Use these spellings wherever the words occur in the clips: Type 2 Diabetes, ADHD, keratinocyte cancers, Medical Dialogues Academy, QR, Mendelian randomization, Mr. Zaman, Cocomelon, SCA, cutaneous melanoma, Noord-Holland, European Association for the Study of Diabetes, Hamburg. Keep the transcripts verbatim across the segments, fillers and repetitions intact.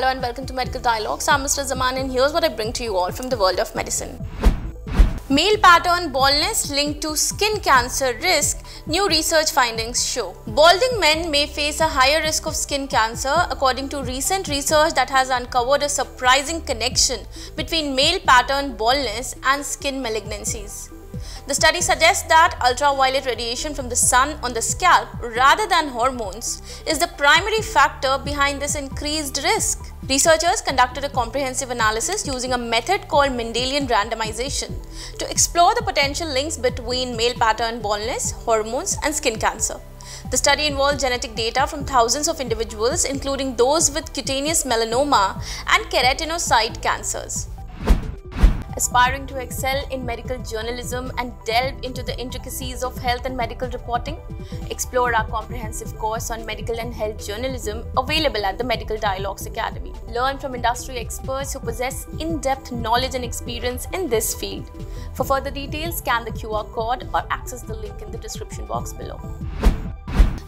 Hello and welcome to Medical Dialogues. I'm Mister Zaman and here's what I bring to you all from the world of medicine. Male pattern baldness linked to skin cancer risk, new research findings show. Balding men may face a higher risk of skin cancer according to recent research that has uncovered a surprising connection between male pattern baldness and skin malignancies. The study suggests that ultraviolet radiation from the sun on the scalp, rather than hormones, is the primary factor behind this increased risk. Researchers conducted a comprehensive analysis using a method called Mendelian randomization to explore the potential links between male pattern baldness, hormones, and skin cancer. The study involved genetic data from thousands of individuals, including those with cutaneous melanoma and keratinocyte cancers. Aspiring to excel in medical journalism and delve into the intricacies of health and medical reporting? Explore our comprehensive course on medical and health journalism available at the Medical Dialogues Academy. Learn from industry experts who possess in-depth knowledge and experience in this field. For further details, scan the Q R code or access the link in the description box below.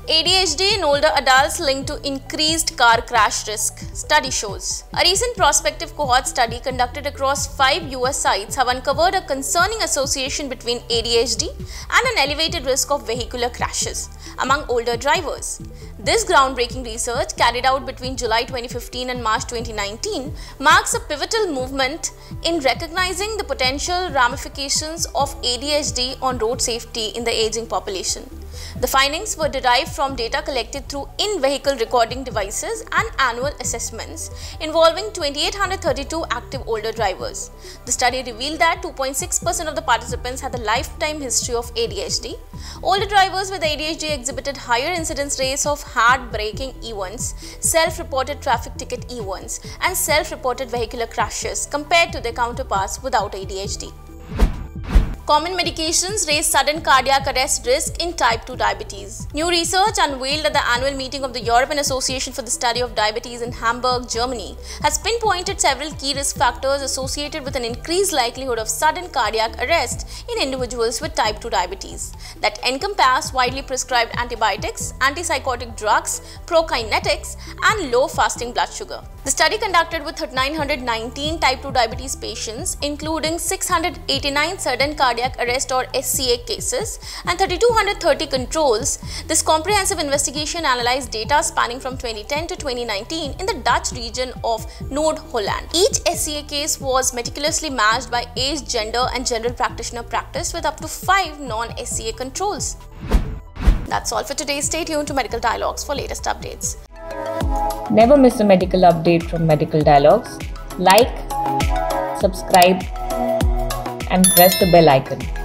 A D H D in older adults linked to increased car crash risk, study shows. A recent prospective cohort study conducted across five U S sites have uncovered a concerning association between A D H D and an elevated risk of vehicular crashes among older drivers. This groundbreaking research, carried out between July twenty fifteen and March twenty nineteen, marks a pivotal movement in recognizing the potential ramifications of A D H D on road safety in the aging population. The findings were derived from data collected through in-vehicle recording devices and annual assessments involving two thousand eight hundred thirty-two active older drivers. The study revealed that two point six percent of the participants had a lifetime history of A D H D. Older drivers with A D H D exhibited higher incidence rates of hard-braking events, self-reported traffic ticket events, and self-reported vehicular crashes compared to their counterparts without A D H D. Common medications raise sudden cardiac arrest risk in type two diabetes. New research unveiled at the annual meeting of the European Association for the Study of Diabetes in Hamburg, Germany, has pinpointed several key risk factors associated with an increased likelihood of sudden cardiac arrest in individuals with type two diabetes that encompass widely prescribed antibiotics, antipsychotic drugs, prokinetics, and low fasting blood sugar. The study conducted with three thousand nine hundred nineteen type two diabetes patients, including six hundred eighty-nine sudden cardiac cardiac arrest or S C A cases and three thousand two hundred thirty controls. This comprehensive investigation analyzed data spanning from twenty ten to twenty nineteen in the Dutch region of Noord-Holland. Each S C A case was meticulously matched by age, gender, and general practitioner practice with up to five non-S C A controls. That's all for today. Stay tuned to Medical Dialogues for latest updates. Never miss a medical update from Medical Dialogues. Like, subscribe, and press the bell icon.